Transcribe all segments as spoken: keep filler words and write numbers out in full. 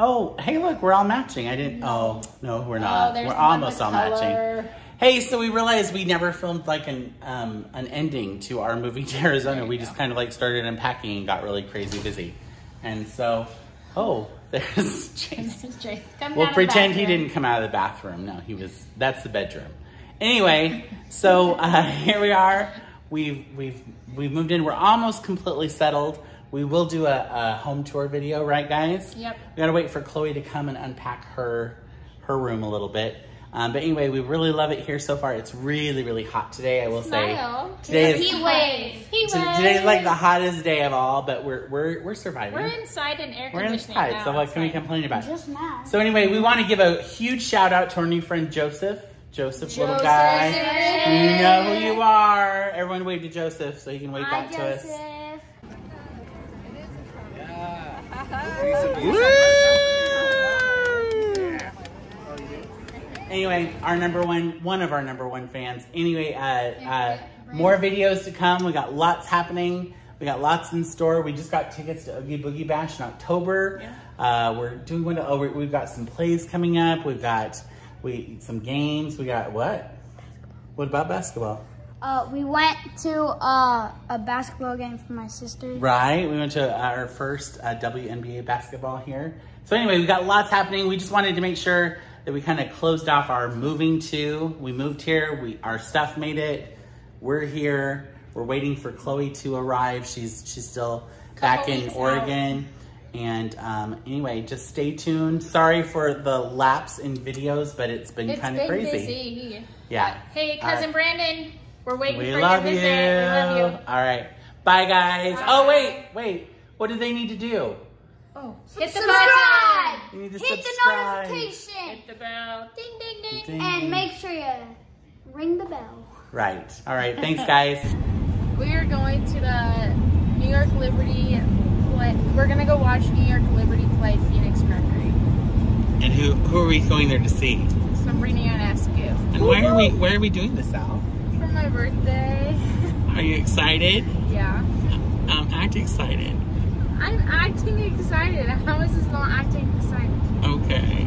Oh, hey, look, we're all matching. I didn't, no. oh, no, we're not. Oh, we're almost all color. matching. Hey, so we realized we never filmed like an um, an ending to our moving to Arizona. We go. just kind of like started unpacking and got really crazy busy. And so, oh, there's Chase. Chase we'll pretend he didn't come out of the bathroom. No, he was, that's the bedroom. Anyway, so uh, here we are. We've, we've, we've moved in. We're almost completely settled. We will do a, a home tour video, right guys? Yep. We gotta wait for Chloe to come and unpack her, her room a little bit. Um, but anyway, we really love it here so far. It's really, really hot today, I will Smile. say. Today is, he waves. He waves. Today's like the hottest day of all, but we're we're we're surviving. We're inside in air conditioning. We're inside, now, so what outside. can we complain about? Just now. So anyway, we want to give a huge shout out to our new friend Joseph. Joseph, Joseph little guy. Joseph. You know who you are. Everyone wave to Joseph so he can wave Hi, back Joseph. to us. Yeah. Woo! Anyway, our number one, one of our number one fans. Anyway, uh, uh, more videos to come. We got lots happening. We got lots in store. We just got tickets to Oogie Boogie Bash in October. Yeah. Uh, we're doing one. Oh, we've got some plays coming up. We've got we some games. We got what? What about basketball? Uh, we went to uh, a basketball game for my sister. Right. We went to our first uh, W N B A basketball here. So anyway, we got lots happening. We just wanted to make sure that we kind of closed off our moving to. We moved here, we our stuff made it. We're here, we're waiting for Chloe to arrive. She's she's still back in Oregon. And um, anyway, just stay tuned. Sorry for the lapse in videos, but it's been kind of crazy. Busy. Yeah. Uh, hey, Cousin uh, Brandon, we're waiting we for love your visit. You. We love you. All right, bye guys. Bye. Oh wait, wait, what do they need to do? Oh, hit the subscribe! You need to Hit subscribe. the notification! Hit the bell! Ding, ding, ding! ding and ding. Make sure you ring the bell. Right. All right. Thanks, guys. We are going to the New York Liberty play. We're going to go watch New York Liberty play Phoenix Mercury. And who who are we going there to see? Sabrina Ionescu. And why are we, why are we doing this, Al? For my birthday. Are you excited? Yeah. Um, act excited. I'm acting excited. How is this not acting excited? Okay.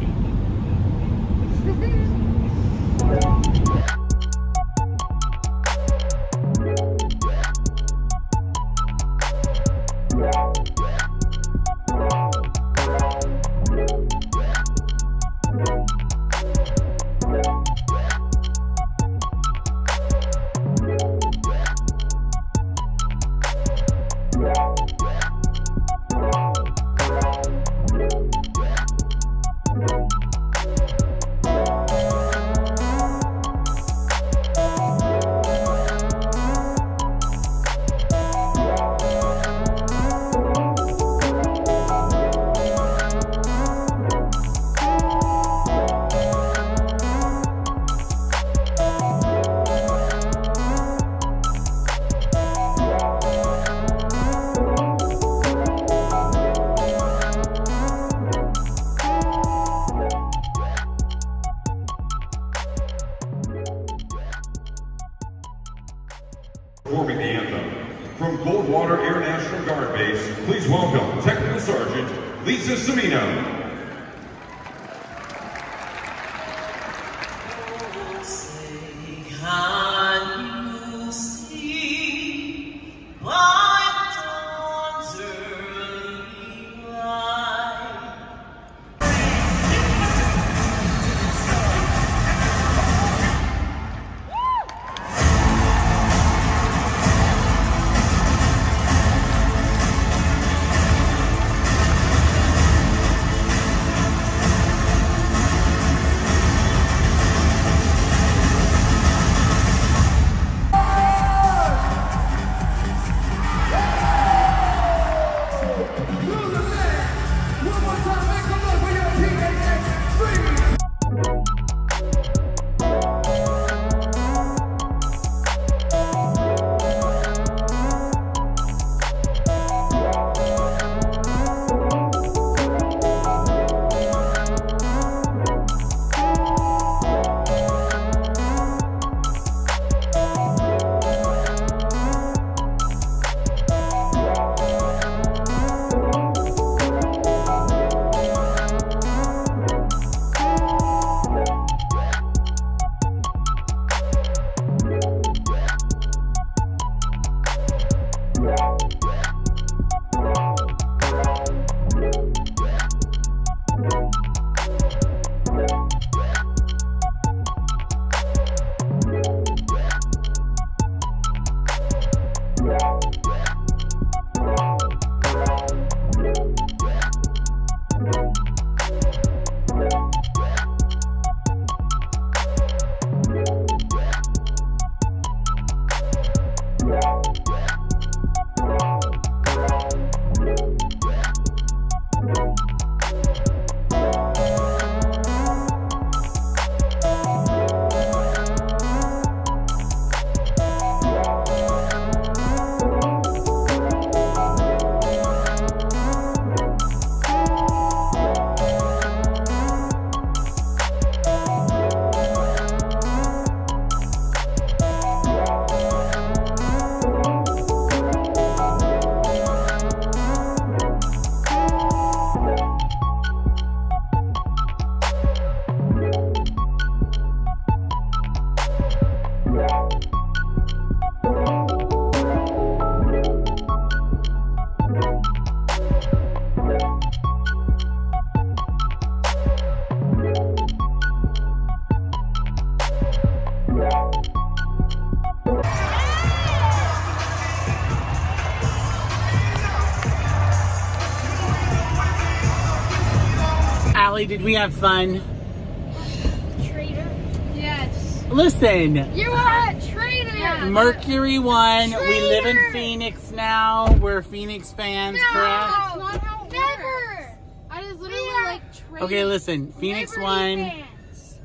Performing the anthem from Goldwater Air National Guard Base, please welcome Technical Sergeant Lisa Semino. Allie, did we have fun? Traitor. Yes. Listen. You are a traitor. Yeah. Mercury won. Traitor. We live in Phoenix now. We're Phoenix fans, no, correct? No, that's not how it Never. Works. I just literally we like traitor. Okay, listen. Phoenix Liberty won. Fans.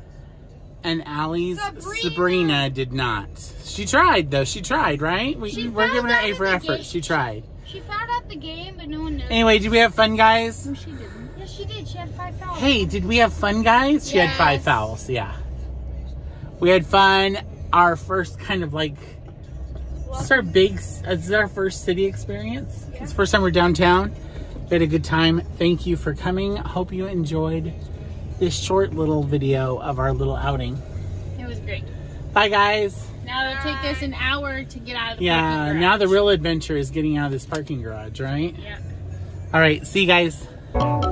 And Allie's Sabrina. Sabrina did not. She tried, though. She tried, right? We, she we're giving her A for effort. Game. She tried. She found out the game, but no one knows. Anyway, did we have fun, guys? No, she didn't. She did. She had five fouls. Hey, did we have fun, guys? She yes. had five fouls. Yeah. We had fun. Our first kind of like, this is our big, this is our first city experience. Yeah. It's the first time we're downtown. We had a good time. Thank you for coming. Hope you enjoyed this short little video of our little outing. It was great. Bye, guys. Now it'll Bye. take us an hour to get out of the yeah, parking garage. Yeah, now the real adventure is getting out of this parking garage, right? Yeah. All right. See you guys.